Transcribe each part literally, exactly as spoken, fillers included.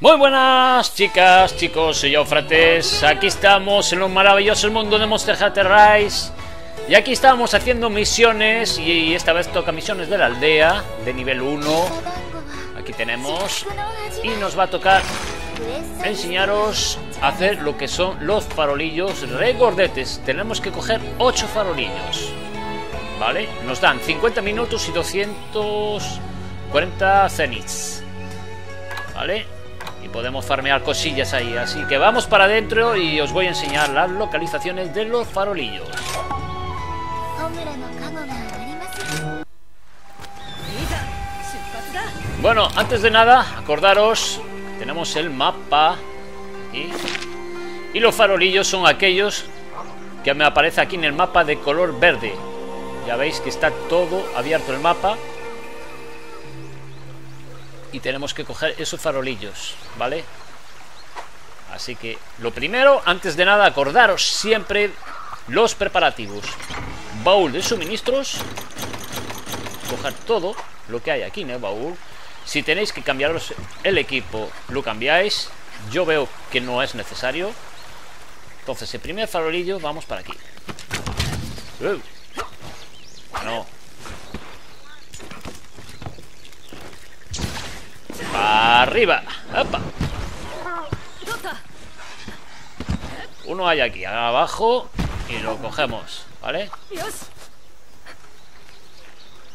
Muy buenas chicas, chicos, soy yo, Frates. Aquí estamos en un maravilloso mundo de Monster Hunter Rise. Y aquí estamos haciendo misiones. Y esta vez toca misiones de la aldea, de nivel uno. Aquí tenemos. Y nos va a tocar enseñaros a hacer lo que son los farolillos regordetes. Tenemos que coger ocho farolillos, ¿vale? Nos dan cincuenta minutos y doscientos cuarenta zenits, ¿vale? Y podemos farmear cosillas ahí, así que vamos para adentro y os voy a enseñar las localizaciones de los farolillos. Bueno, antes de nada, acordaros, tenemos el mapa aquí. Y los farolillos son aquellos que me aparece aquí en el mapa de color verde. Ya veis que está todo abierto el mapa. Y tenemos que coger esos farolillos, ¿vale? Así que lo primero, antes de nada, acordaros siempre los preparativos. Baúl de suministros. Coger todo lo que hay aquí en el baúl. Si tenéis que cambiaros el equipo, lo cambiáis. Yo veo que no es necesario. Entonces, el primer farolillo, vamos para aquí. Uh, no. Arriba. Opa. Uno hay aquí abajo y lo cogemos, ¿vale?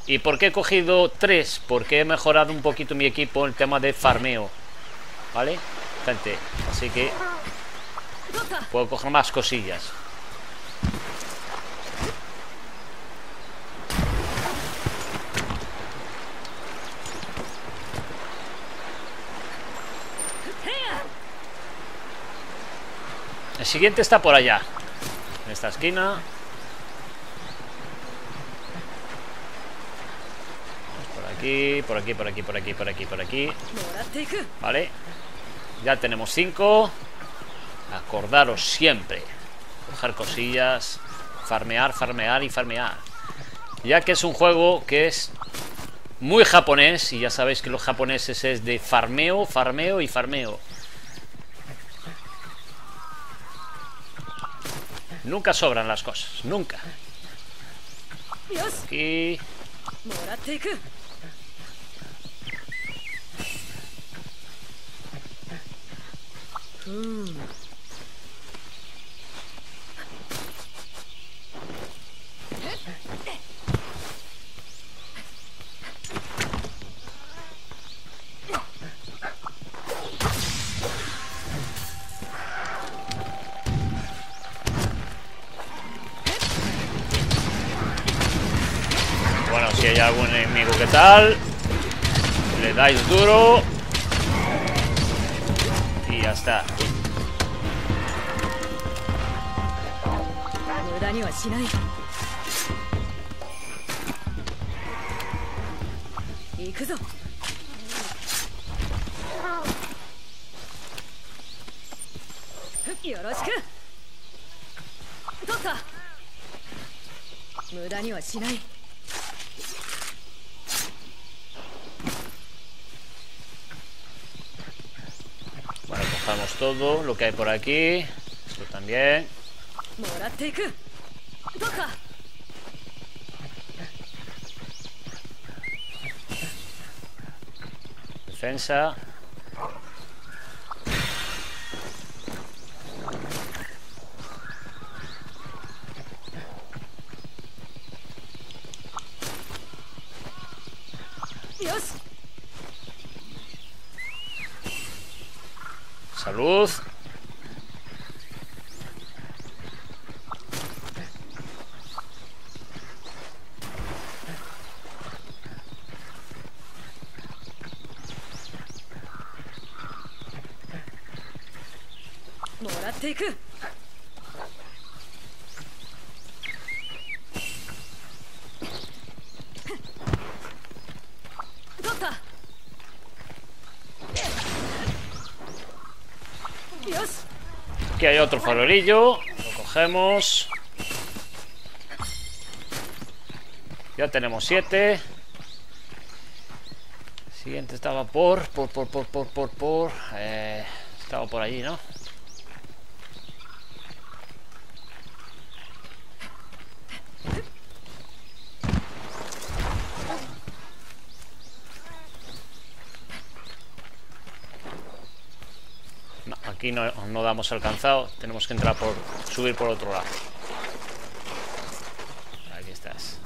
¿Y por qué he cogido tres? Porque he mejorado un poquito mi equipo en el tema de farmeo, ¿vale? Gente, así que puedo coger más cosillas. El siguiente está por allá, en esta esquina. Por aquí, por aquí, por aquí, por aquí, por aquí, por aquí. Vale. Ya tenemos cinco. Acordaros siempre. Coger cosillas. Farmear, farmear y farmear. Ya que es un juego que es muy japonés. Y ya sabéis que los japoneses es de farmeo, farmeo y farmeo. Nunca sobran las cosas, nunca. Aquí. Si hay algún enemigo que tal, le dais duro y ya está. Vamos, todo lo que hay por aquí. Esto también. Defensa. Dios. Salud. Aquí hay otro farolillo, lo cogemos. Ya tenemos siete. Siguiente estaba por, por, por, por, por, por, por... Eh, estaba por allí, ¿no? No, aquí no, no damos alcanzado. Tenemos que entrar por... subir por otro lado. Aquí estás.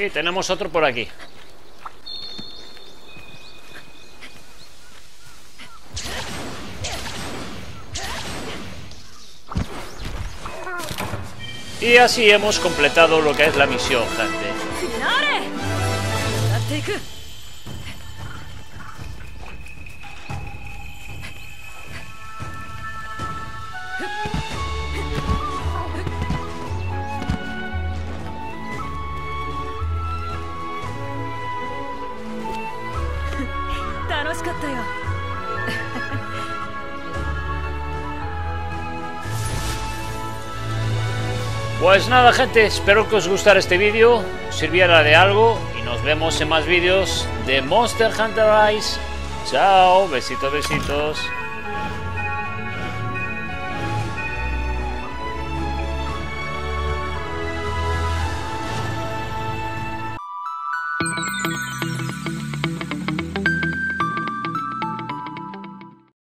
Y tenemos otro por aquí. Y así hemos completado lo que es la misión, gente. Pues nada, gente, espero que os gustara este vídeo, sirviera de algo y nos vemos en más vídeos de Monster Hunter Rise. Chao, besitos, besitos.